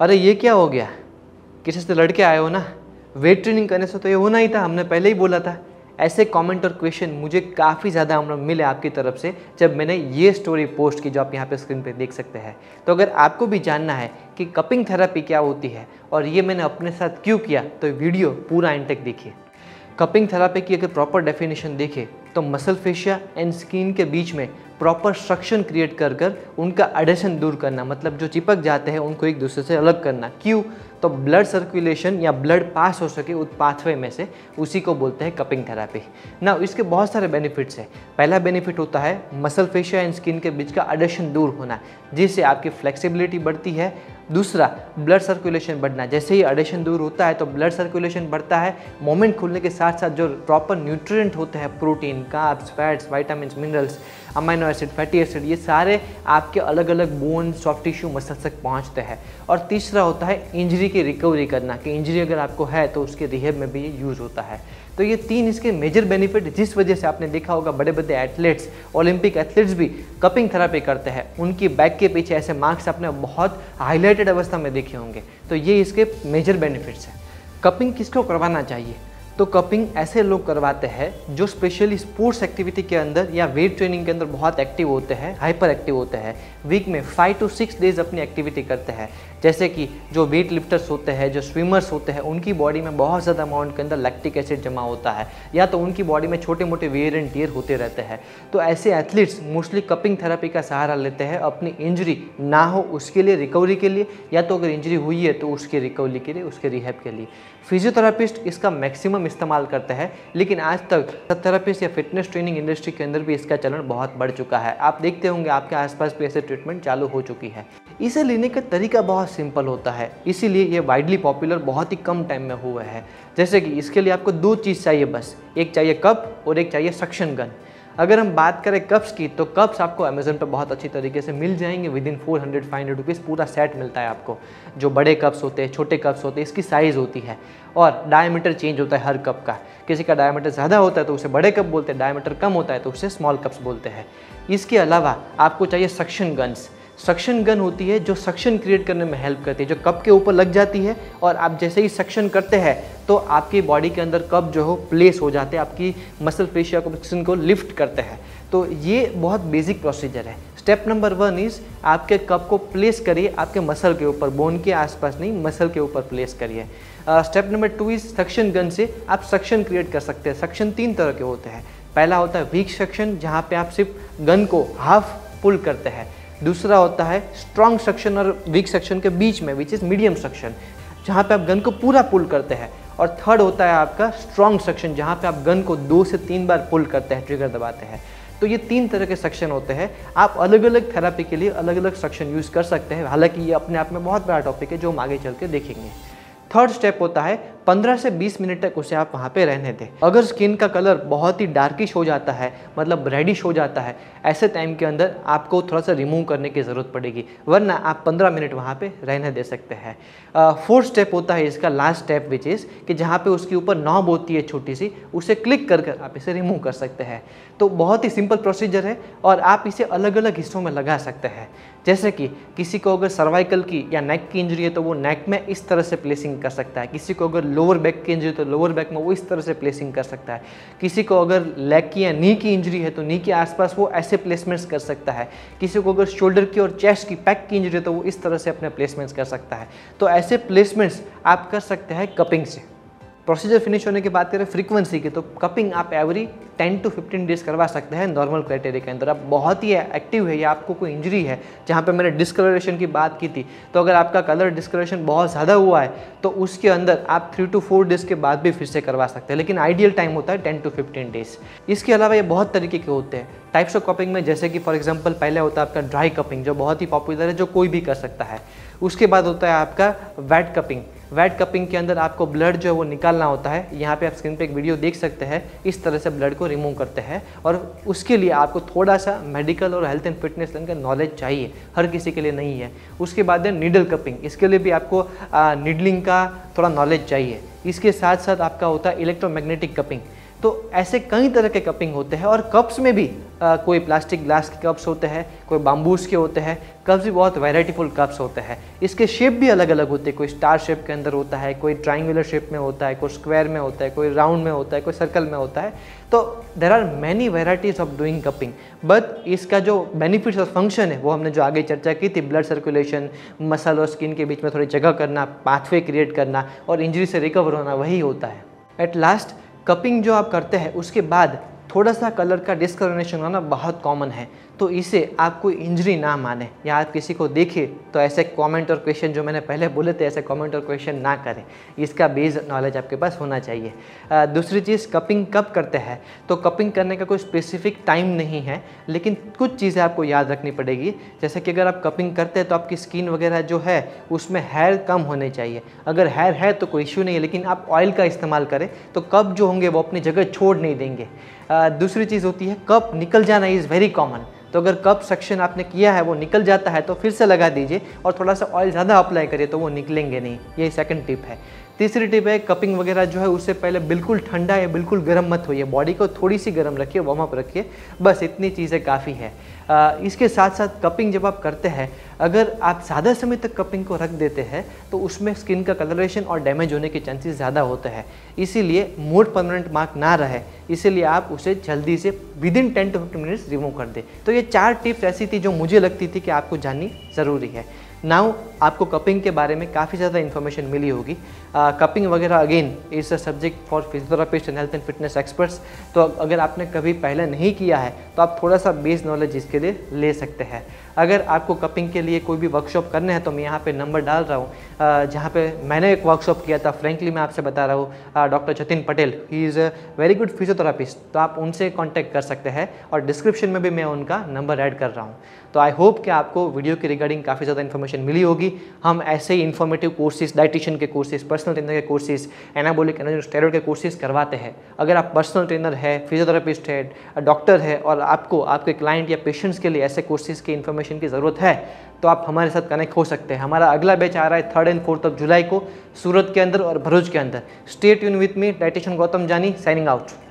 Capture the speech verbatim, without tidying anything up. अरे ये क्या हो गया, किसी से लड़के आए हो ना, वेट ट्रेनिंग करने से तो ये होना ही था, हमने पहले ही बोला था। ऐसे कमेंट और क्वेश्चन मुझे काफ़ी ज़्यादा हम लोग मिले आपकी तरफ से जब मैंने ये स्टोरी पोस्ट की, जो आप यहाँ पे स्क्रीन पे देख सकते हैं। तो अगर आपको भी जानना है कि कपिंग थेरेपी क्या होती है और ये मैंने अपने साथ क्यों किया, तो वीडियो पूरा एंड तक देखिए। कपिंग थेरेपी की अगर प्रॉपर डेफिनेशन देखिए तो मसल फेशिया एंड स्किन के बीच में प्रॉपर स्ट्रक्चर क्रिएट कर कर उनका एडेशन दूर करना, मतलब जो चिपक जाते हैं उनको एक दूसरे से अलग करना। क्यों? तो ब्लड सर्कुलेशन या ब्लड पास हो सके उस पाथवे में से, उसी को बोलते हैं कपिंग थेरेपी। ना इसके बहुत सारे बेनिफिट्स हैं। पहला बेनिफिट होता है मसल फेशिया एंड स्किन के बीच का एडेशन दूर होना, जिससे आपकी फ्लेक्सिबिलिटी बढ़ती है। दूसरा, ब्लड सर्कुलेशन बढ़ना। जैसे ही एडेशन दूर होता है तो ब्लड सर्कुलेशन बढ़ता है। मोमेंट खुलने के साथ साथ जो प्रॉपर न्यूट्रिएंट होते हैं, protein, carbs, fats, vitamin, minerals, amino acid, fatty acid, ये सारे आपके अलग अलग बोन, सॉफ्ट टिश्यू, मसल्स तक पहुंचते हैं। और तीसरा होता है इंजरी की रिकवरी करना, कि इंजरी अगर आपको है तो उसके रिहेब में भी ये यूज़ होता है। तो ये तीन इसके मेजर बेनिफिट, जिस वजह से आपने देखा होगा बड़े बड़े एथलीट्स, ओलंपिक एथलीट्स भी कपिंग थेरेपी करते हैं। उनकी बैक के पीछे ऐसे मार्क्स आपने बहुत हाईलाइटेड अवस्था में देखे होंगे। तो ये इसके मेजर बेनिफिट्स हैं। कपिंग किसको करवाना चाहिए? तो कपिंग ऐसे लोग करवाते हैं जो स्पेशली स्पोर्ट्स एक्टिविटी के अंदर या वेट ट्रेनिंग के अंदर बहुत एक्टिव होते हैं, हाइपर एक्टिव होते हैं। वीक में फाइव टू सिक्स डेज अपनी एक्टिविटी करते हैं, जैसे कि जो वेट लिफ्टर्स होते हैं, जो स्विमर्स होते हैं, उनकी बॉडी में बहुत ज़्यादा अमाउंट के अंदर लैक्टिक एसिड जमा होता है, या तो उनकी बॉडी में छोटे मोटे वेयर एंड टियर होते रहते हैं। तो ऐसे एथलीट्स मोस्टली कपिंग थेरेपी का सहारा लेते हैं, अपनी इंजरी ना हो उसके लिए, रिकवरी के लिए, या तो अगर इंजरी हुई है तो उसकी रिकवरी के लिए, उसके रिहैब के लिए। फिजियोथेरापिस्ट इसका मैक्सिमम इस्तेमाल करते हैं, लेकिन आज तक थेरेपिस्ट या फिटनेस ट्रेनिंग इंडस्ट्री के अंदर भी इसका चलन बहुत बढ़ चुका है। आप देखते होंगे आपके आसपास भी ऐसे ट्रीटमेंट चालू हो चुकी है। इसे लेने का तरीका बहुत सिंपल होता है, इसीलिए ये वाइडली पॉपुलर बहुत ही कम टाइम में हुआ है। जैसे कि इसके लिए आपको दो चीज़ चाहिए बस, एक चाहिए कप और एक चाहिए सक्शन गन। अगर हम बात करें कप्स की, तो कप्स आपको अमेज़न पर बहुत अच्छी तरीके से मिल जाएंगे। Within four hundred five hundred rupees पूरा सेट मिलता है आपको। जो बड़े कप्स होते हैं, छोटे कप्स होते हैं, इसकी साइज़ होती है और डायमीटर चेंज होता है हर कप का। किसी का डायमीटर ज़्यादा होता है तो उसे बड़े कप बोलते हैं, डायमीटर कम होता है तो उसे स्मॉल कप्स बोलते हैं। इसके अलावा आपको चाहिए सक्शन गन्स। सक्शन गन होती है जो सक्शन क्रिएट करने में हेल्प करती है, जो कप के ऊपर लग जाती है और आप जैसे ही सक्शन करते हैं तो आपकी बॉडी के अंदर कप जो हो प्लेस हो जाते हैं, आपकी मसल फेशिया को, को लिफ्ट करते हैं। तो ये बहुत बेसिक प्रोसीजर है। स्टेप नंबर वन इज़ आपके कप को प्लेस करिए आपके मसल के ऊपर, बोन के आसपास नहीं, मसल के ऊपर प्लेस करिए। Step number two is suction gun से आप सक्शन क्रिएट कर सकते हैं। सक्शन तीन तरह के होते हैं। पहला होता है वीक सक्शन, जहाँ पर आप सिर्फ गन को हाफ पुल करते हैं। दूसरा होता है स्ट्रॉन्ग सक्शन और वीक सक्शन के बीच में, विच इज़ मीडियम सक्शन, जहाँ पे आप गन को पूरा पुल करते हैं। और थर्ड होता है आपका स्ट्रॉन्ग सक्शन, जहाँ पे आप गन को दो से तीन बार पुल करते हैं, ट्रिगर दबाते हैं। तो ये तीन तरह के सक्शन होते हैं। आप अलग अलग थेरेपी के लिए अलग अलग सक्शन यूज़ कर सकते हैं। हालाँकि ये अपने आप में बहुत बड़ा टॉपिक है जो हम आगे चल के देखेंगे। थर्ड स्टेप होता है पंद्रह से बीस मिनट तक उसे आप वहाँ पे रहने दें। अगर स्किन का कलर बहुत ही डार्किश हो जाता है, मतलब रेडिश हो जाता है, ऐसे टाइम के अंदर आपको थोड़ा सा रिमूव करने की ज़रूरत पड़ेगी, वरना आप पंद्रह मिनट वहाँ पे रहने दे सकते हैं। फोर्थ स्टेप होता है इसका लास्ट स्टेप, विच इज़ कि जहाँ पे उसके ऊपर नॉब होती है छोटी सी, उसे क्लिक कर कर आप इसे रिमूव कर सकते हैं। तो बहुत ही सिंपल प्रोसीजर है और आप इसे अलग अलग हिस्सों में लगा सकते हैं। जैसे कि किसी को अगर सर्वाइकल की या नेक की इंजरी है तो वो नेक में इस तरह से प्लेसिंग कर सकता है। किसी को अगर लोअर बैक की इंजरी है तो लोअर बैक में वो इस तरह से प्लेसिंग कर सकता है। किसी को अगर लेग की या नी की इंजरी है तो नी के आसपास वो ऐसे प्लेसमेंट्स कर सकता है। किसी को अगर शोल्डर की और चेस्ट की, पैक की इंजरी है तो वो इस तरह से अपने प्लेसमेंट्स कर सकता है। तो ऐसे प्लेसमेंट्स आप कर सकते हैं कपिंग से। प्रोसीजर फिनिश होने की बात करें फ्रीक्वेंसी की, तो कपिंग आप every ten to fifteen days करवा सकते हैं नॉर्मल क्राइटेरिया के अंदर। आप बहुत ही एक्टिव है या आपको कोई इंजरी है, जहाँ पे मैंने डिस्कलरेशन की बात की थी, तो अगर आपका कलर डिस्कलरेशन बहुत ज़्यादा हुआ है तो उसके अंदर आप थ्री टू फोर डेज़ के बाद भी फिर से करवा सकते हैं, लेकिन आइडियल टाइम होता है टेन टू फिफ्टीन डेज़। इसके अलावा ये बहुत तरीके के होते हैं टाइप्स ऑफ कपिंग में, जैसे कि फॉर एग्जाम्पल पहले होता है आपका ड्राई कपिंग, जो बहुत ही पॉपुलर है, जो कोई भी कर सकता है। उसके बाद होता है आपका वेट कपिंग। वेट कपिंग के अंदर आपको ब्लड जो है वो निकालना होता है। यहाँ पे आप स्क्रीन पे एक वीडियो देख सकते हैं, इस तरह से ब्लड को रिमूव करते हैं और उसके लिए आपको थोड़ा सा मेडिकल और हेल्थ एंड फिटनेस लाइन का नॉलेज चाहिए, हर किसी के लिए नहीं है। उसके बाद है नीडल कपिंग, इसके लिए भी आपको नीडलिंग का थोड़ा नॉलेज चाहिए। इसके साथ साथ आपका होता है इलेक्ट्रोमैग्नेटिक कपिंग। तो ऐसे कई तरह के कपिंग होते हैं। और कप्स में भी आ, कोई प्लास्टिक ग्लास के कप्स होते हैं, कोई बाम्बूस के होते हैं, कप्स भी बहुत वैरायटीफुल कप्स होते हैं। इसके शेप भी अलग अलग होते हैं, कोई स्टार शेप के अंदर होता है, कोई ट्राइंगुलर शेप में होता है, कोई स्क्वायर में होता है, कोई राउंड में होता है, कोई सर्कल में होता है। तो there are many varieties of doing cupping, but इसका जो बेनिफिट्स और फंक्शन है वो हमने जो आगे चर्चा की थी, ब्लड सर्कुलेशन, मसल और स्किन के बीच में थोड़ी जगह करना, पाथवे क्रिएट करना और इंजरी से रिकवर होना, वही होता है। एट लास्ट कपिंग जो आप करते हैं उसके बाद थोड़ा सा कलर का डिस्कलरेशन होना बहुत कॉमन है, तो इसे आप कोई इंजरी ना माने या आप किसी को देखे तो ऐसे कमेंट और क्वेश्चन जो मैंने पहले बोले थे, ऐसे कमेंट और क्वेश्चन ना करें, इसका बेस नॉलेज आपके पास होना चाहिए। आ, दूसरी चीज़, कपिंग कब करते हैं तो कपिंग करने का कोई स्पेसिफिक टाइम नहीं है, लेकिन कुछ चीज़ें आपको याद रखनी पड़ेगी। जैसे कि अगर आप कपिंग करते हैं तो आपकी स्किन वगैरह जो है उसमें हेयर कम होने चाहिए, अगर हेयर है तो कोई इश्यू नहीं है, लेकिन आप ऑयल का इस्तेमाल करें तो कप जो होंगे वो अपनी जगह छोड़ नहीं देंगे। आ, दूसरी चीज़ होती है कप निकल जाना, इज़ वेरी कॉमन, तो अगर कप सक्शन आपने किया है वो निकल जाता है तो फिर से लगा दीजिए और थोड़ा सा ऑयल ज़्यादा अप्लाई करिए तो वो निकलेंगे नहीं। ये सेकंड टिप है। तीसरी टिप है, कपिंग वगैरह जो है उससे पहले बिल्कुल ठंडा या बिल्कुल गर्म मत होइए, बॉडी को थोड़ी सी गर्म रखिए, वार्म अप रखिए, बस इतनी चीज़ें काफ़ी है। आ, इसके साथ साथ कपिंग जब आप करते हैं, अगर आप ज़्यादा समय तक कपिंग को रख देते हैं तो उसमें स्किन का कलरेशन और डैमेज होने के चांसेस ज़्यादा होते हैं, इसीलिए मोड परमानेंट मार्क ना रहे, इसीलिए आप उसे जल्दी से within ten to fifteen minutes remove कर दें। तो ये चार टिप्स ऐसी थी जो मुझे लगती थी कि आपको जाननी ज़रूरी है। नाउ आपको कपिंग के बारे में काफ़ी ज़्यादा इन्फॉर्मेशन मिली होगी। कपिंग वगैरह again is a subject for physiotherapist and health and fitness experts, तो अगर आपने कभी पहले नहीं किया है तो आप थोड़ा सा बेस नॉलेज इसके लिए ले सकते हैं। अगर आपको कपिंग के लिए कोई भी वर्कशॉप करने हैं तो मैं यहाँ पे नंबर डाल रहा हूँ, जहाँ पे मैंने एक वर्कशॉप किया था, फ्रेंकली मैं आपसे बता रहा हूँ, doctor Jatin Patel, he is a very good physiotherapist, तो आप उनसे कॉन्टैक्ट कर सकते हैं और डिस्क्रिप्शन में भी मैं उनका नंबर ऐड कर रहा हूँ। तो आई होप कि आपको वीडियो के रिगार्डिंग काफ़ी ज़्यादा इन्फॉर्मेशन मिली होगी। हम ऐसे ही इन्फॉर्मेटिव कोर्सेज, डाइटिशियन के कोर्सेज, पर्सनल ट्रेनर के कोर्सेज, एनाबॉलिक एनर्जी स्टेरॉइड के कोर्सेज करवाते हैं। अगर आप पर्सनल ट्रेनर है, फिजियोथेरापिस्ट है, डॉक्टर है और आपको आपके क्लाइंट या पेशेंट्स के लिए ऐसे कोर्सेज की इन्फॉर्मेशन की ज़रूरत है तो आप हमारे साथ कनेक्ट हो सकते हैं। हमारा अगला बैच आ रहा है third and fourth of July को सूरत के अंदर और भरूच के अंदर। Stay tune with me, dietitian Gautam Jani, signing out.